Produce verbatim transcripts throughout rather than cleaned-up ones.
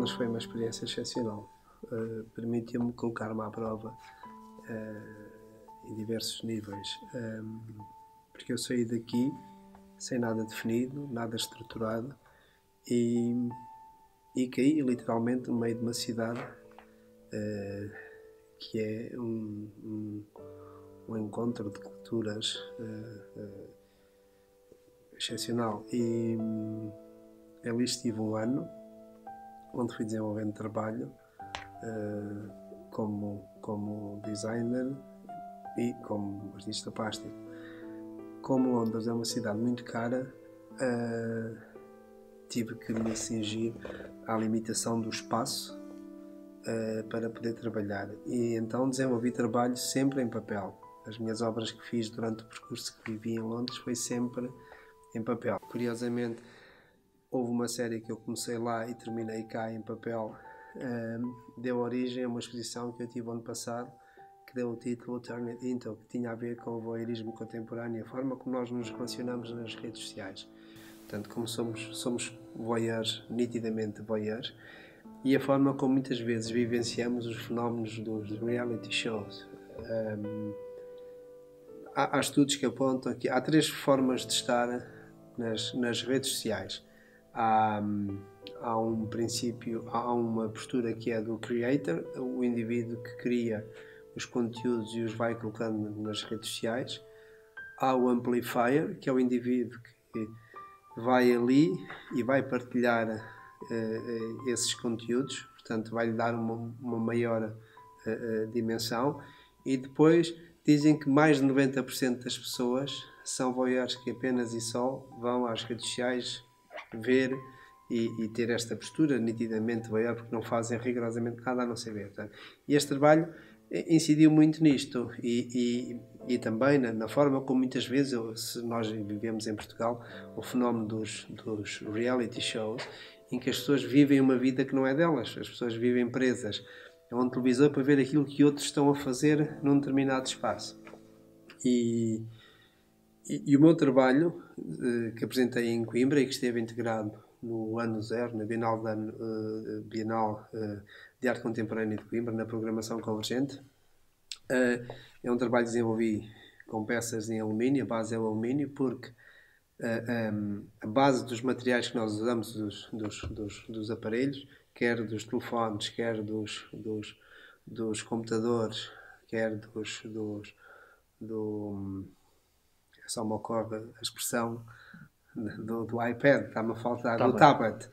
Londres foi uma experiência excepcional. Uh, permitiu-me colocar-me à prova uh, em diversos níveis, um, porque eu saí daqui sem nada definido, nada estruturado, e, e caí literalmente no meio de uma cidade uh, que é um, um, um encontro de culturas uh, uh, excepcional. E um, ali estive um ano, onde fui desenvolvendo trabalho Uh, como, como designer e como artista plástico. Como Londres é uma cidade muito cara, uh, tive que me cingir à limitação do espaço uh, para poder trabalhar, e então desenvolvi trabalho sempre em papel. As minhas obras que fiz durante o percurso que vivi em Londres foi sempre em papel. Curiosamente, houve uma série que eu comecei lá e terminei cá em papel. Um, deu origem a uma exposição que eu tive ano passado, que deu o título Turn It Into, que tinha a ver com o voyeurismo contemporâneo, a forma como nós nos relacionamos nas redes sociais. Portanto, como somos, somos voyeurs, nitidamente voyeurs, e a forma como muitas vezes vivenciamos os fenómenos dos reality shows. Um, há, há estudos que apontam que há três formas de estar nas, nas redes sociais. Há, há um princípio, há uma postura que é do creator, o indivíduo que cria os conteúdos e os vai colocando nas redes sociais. Há o amplifier, que é o indivíduo que vai ali e vai partilhar uh, esses conteúdos, portanto vai-lhe dar uma, uma maior uh, uh, dimensão. E depois dizem que mais de noventa por cento das pessoas são voyeurs, que apenas e só vão às redes sociais ver e, e ter esta postura nitidamente voyeur, porque não fazem rigorosamente nada a não ser ver. Portanto, e este trabalho incidiu muito nisto, e, e, e também na, na forma como muitas vezes, eu, se nós vivemos em Portugal, o fenómeno dos, dos reality shows, em que as pessoas vivem uma vida que não é delas. As pessoas vivem presas a um televisor para ver aquilo que outros estão a fazer num determinado espaço. E... E, e o meu trabalho, que apresentei em Coimbra e que esteve integrado no Ano Zero, na Bienal de, Bienal de Arte Contemporânea de Coimbra, na Programação Convergente, é um trabalho que desenvolvi com peças em alumínio. A base é o alumínio, porque a base dos materiais que nós usamos dos, dos, dos, dos aparelhos, quer dos telefones, quer dos, dos, dos computadores, quer dos... dos do, só me ocorre a expressão do, do iPad, está-me a faltar, tablet. do tablet.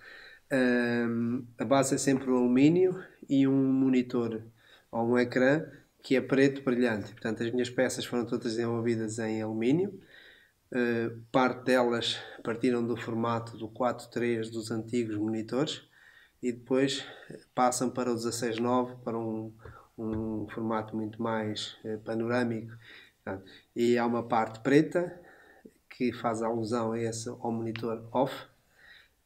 Um, a base é sempre o alumínio e um monitor ou um ecrã que é preto brilhante. Portanto, as minhas peças foram todas desenvolvidas em alumínio. Uh, parte delas partiram do formato do quatro três dos antigos monitores e depois passam para o dezasseis nove, para um, um formato muito mais uh, panorâmico. E há uma parte preta que faz alusão a esse, ao monitor off,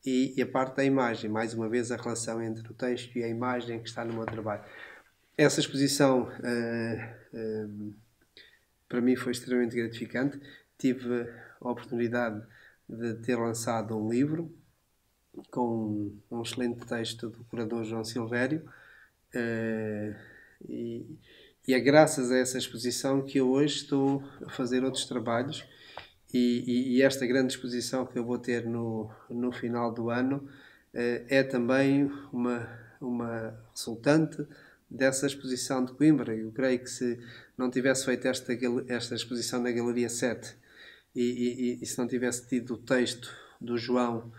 e, e a parte da imagem, mais uma vez a relação entre o texto e a imagem que está no meu trabalho. Essa exposição uh, uh, para mim foi extremamente gratificante. Tive a oportunidade de ter lançado um livro com um excelente texto do curador João Silvério, uh, e E é graças a essa exposição que eu hoje estou a fazer outros trabalhos, e, e, e esta grande exposição que eu vou ter no, no final do ano eh, é também uma, uma resultante dessa exposição de Coimbra. Eu creio que se não tivesse feito esta, esta exposição na Galeria sete e, e, e se não tivesse tido o texto do João,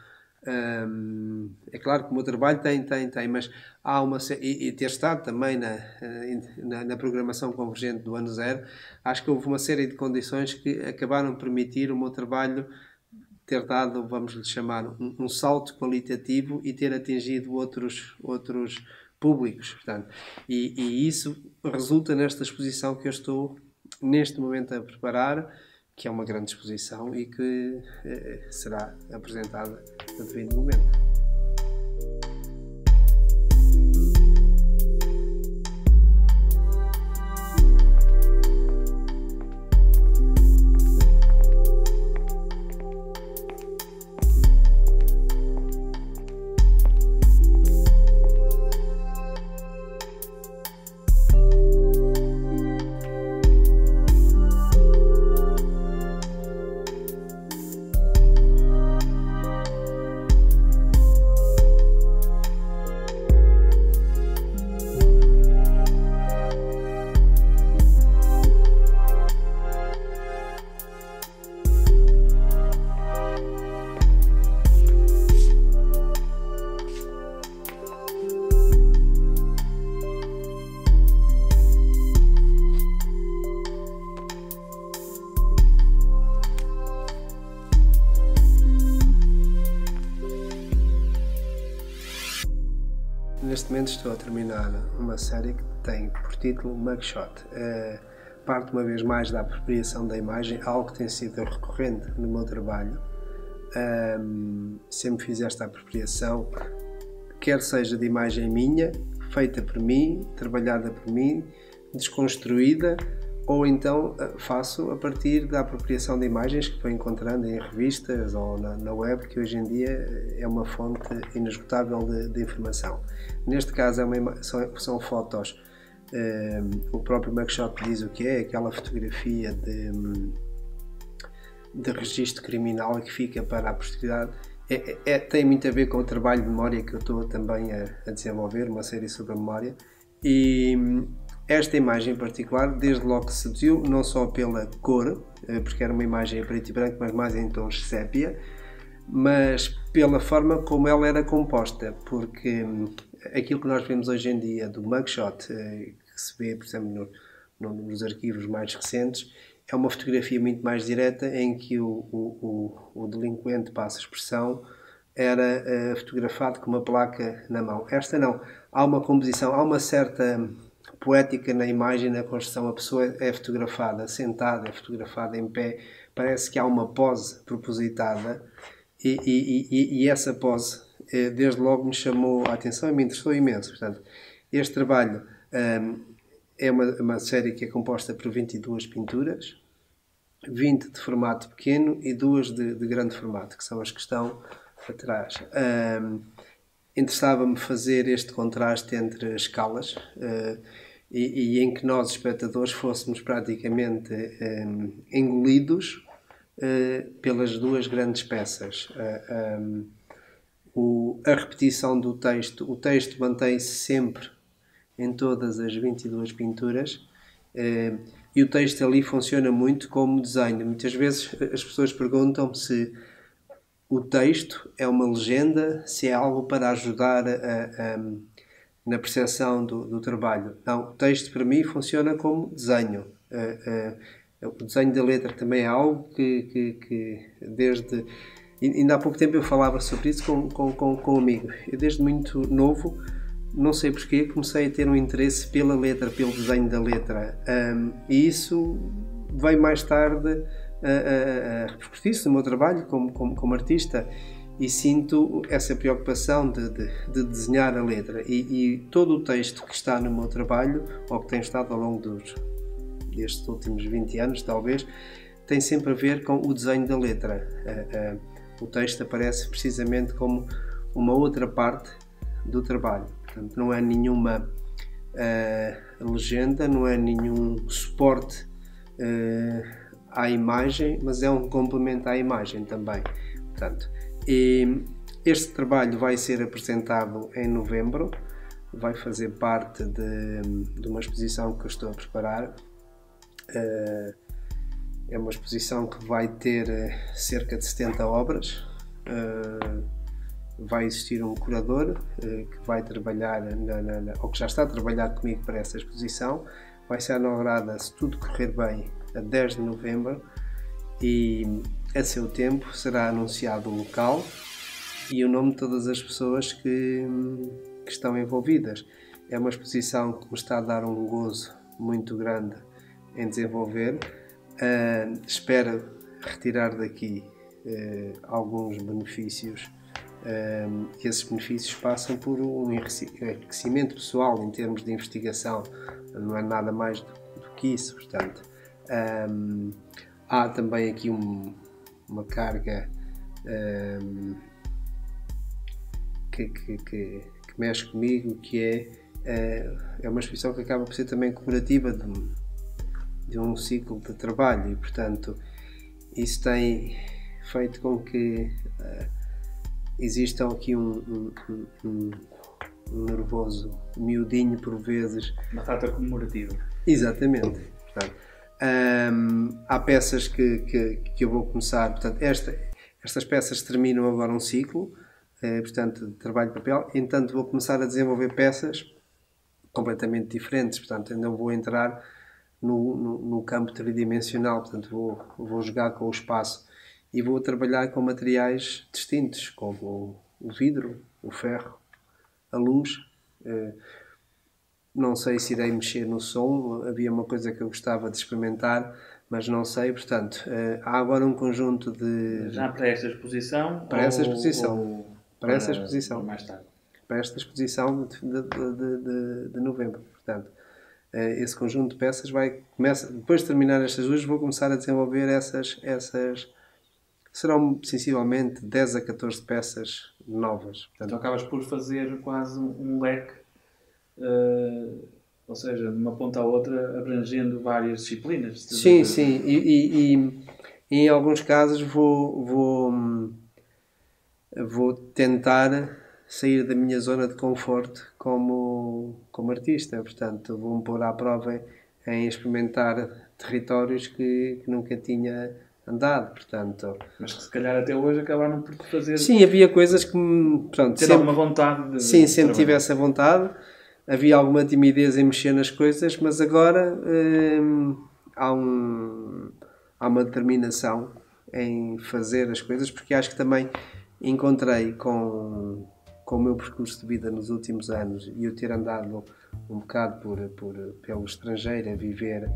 Hum, é claro que o meu trabalho tem, tem, tem, mas há uma... E, e ter estado também na, na, na programação convergente do Ano Zero, acho que houve uma série de condições que acabaram de permitir o meu trabalho ter dado, vamos lhe chamar, um, um salto qualitativo e ter atingido outros, outros públicos. Portanto, e, e isso resulta nesta exposição que eu estou neste momento a preparar, que é uma grande exposição e que eh, será apresentada no devido momento. atualmente estou a terminar uma série que tem por título Mugshot. É, parte uma vez mais da apropriação da imagem, algo que tem sido recorrente no meu trabalho. É, sempre fiz esta apropriação, quer seja de imagem minha, feita por mim, trabalhada por mim, desconstruída, ou então faço a partir da apropriação de imagens que estou encontrando em revistas ou na, na web, que hoje em dia é uma fonte inesgotável de, de informação. Neste caso é uma, são, são fotos, eh, o próprio Mugshot diz o que é, aquela fotografia de, de registro criminal que fica para a posteridade. É, é, tem muito a ver com o trabalho de memória que eu estou também a, a desenvolver, uma série sobre a memória, e esta imagem em particular desde logo que seduziu, não só pela cor, porque era uma imagem a preto e branco, mas mais em tons sépia, mas pela forma como ela era composta, porque aquilo que nós vemos hoje em dia do mugshot, que se vê, por exemplo, no, no, nos arquivos mais recentes, é uma fotografia muito mais direta, em que o, o, o, o delinquente, passa a expressão, era uh, fotografado com uma placa na mão. Esta não. Há uma composição, há uma certa poética na imagem, na construção. A pessoa é fotografada sentada, é fotografada em pé. Parece que há uma pose propositada e, e, e, e essa pose, uh, desde logo, me chamou a atenção e me interessou imenso. Portanto, este trabalho... Um, É uma, uma série que é composta por vinte e duas pinturas, vinte de formato pequeno e duas de, de grande formato, que são as que estão atrás. Um, Interessava-me fazer este contraste entre escalas uh, e, e em que nós, espectadores, fôssemos praticamente um, engolidos uh, pelas duas grandes peças. Uh, um, o, a repetição do texto, o texto mantém-se sempre em todas as vinte e duas pinturas, eh, e o texto ali funciona muito como desenho. Muitas vezes as pessoas perguntam se o texto é uma legenda, se é algo para ajudar a, a, na percepção do, do trabalho. Não, o texto para mim funciona como desenho. Uh, uh, o desenho da letra também é algo que, que, que desde... Ainda há pouco tempo eu falava sobre isso com, com, com, com um amigo. Eu desde muito novo, não sei porquê, comecei a ter um interesse pela letra, pelo desenho da letra, um, e isso veio mais tarde a, a, a repercutir-se no meu trabalho como, como, como artista, e sinto essa preocupação de, de, de desenhar a letra, e, e todo o texto que está no meu trabalho, ou que tem estado ao longo dos, destes últimos vinte anos talvez, tem sempre a ver com o desenho da letra. Uh, uh, o texto aparece precisamente como uma outra parte do trabalho. Portanto, não é nenhuma uh, legenda, não é nenhum suporte uh, à imagem, mas é um complemento à imagem também. Portanto, e este trabalho vai ser apresentado em novembro, vai fazer parte de, de uma exposição que eu estou a preparar. Uh, é uma exposição que vai ter uh, cerca de setenta obras. Uh, Vai existir um curador eh, que vai trabalhar, na, na, na, ou que já está a trabalhar comigo para essa exposição. Vai ser inaugurada, se tudo correr bem, a dez de novembro, e a seu tempo será anunciado o local e o nome de todas as pessoas que, que estão envolvidas. É uma exposição que me está a dar um gozo muito grande em desenvolver. Uh, espero retirar daqui uh, alguns benefícios. Um, esses benefícios passam por um enriquecimento pessoal em termos de investigação, não é nada mais do, do que isso. Portanto, um, há também aqui um, uma carga um, que, que, que, que mexe comigo, que é, é uma exposição que acaba por ser também comemorativa de, de um ciclo de trabalho, e portanto isso tem feito com que uh, existam aqui um, um, um, um nervoso miudinho por vezes. Uma data comemorativa. Exatamente. Portanto, hum, há peças que, que, que eu vou começar. Portanto, esta, estas peças terminam agora um ciclo, eh, portanto, de trabalho de papel. Entanto, vou começar a desenvolver peças completamente diferentes. Portanto, ainda vou entrar no, no, no campo tridimensional. Portanto, vou, vou jogar com o espaço. E vou trabalhar com materiais distintos, como o vidro, o ferro, a luz, Não sei se irei mexer no som, havia uma coisa que eu gostava de experimentar, mas não sei, portanto, há agora um conjunto de... Já para esta exposição? Para ou, essa exposição, ou... para, para essa exposição, para mais tarde. Para esta exposição de, de, de, de, de novembro, portanto, esse conjunto de peças vai, começa, depois de terminar estas duas, vou começar a desenvolver essas, essas serão sensivelmente dez a catorze peças novas. Portanto, então acabas por fazer quase um leque, Uh, ou seja, de uma ponta à outra, abrangendo várias disciplinas. Sim, sim, e, e, e em alguns casos vou, vou, vou tentar sair da minha zona de conforto como, como artista, portanto vou-me pôr à prova em experimentar territórios que, que nunca tinha andado, portanto... Mas que se calhar até hoje acabaram por fazer... Sim, havia coisas que... Pronto, ter sempre, alguma vontade de... Sim, sempre tivesse a vontade... Havia alguma timidez em mexer nas coisas, mas agora hum, há, um, há uma determinação em fazer as coisas, porque acho que também encontrei com, com o meu percurso de vida nos últimos anos e eu ter andado um bocado por, por, pelo estrangeiro a viver,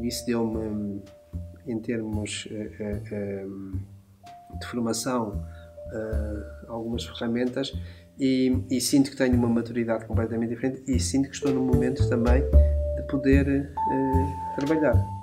isso deu-me, em termos de formação, algumas ferramentas. E, e sinto que tenho uma maturidade completamente diferente e sinto que estou num momento também de poder eh, trabalhar.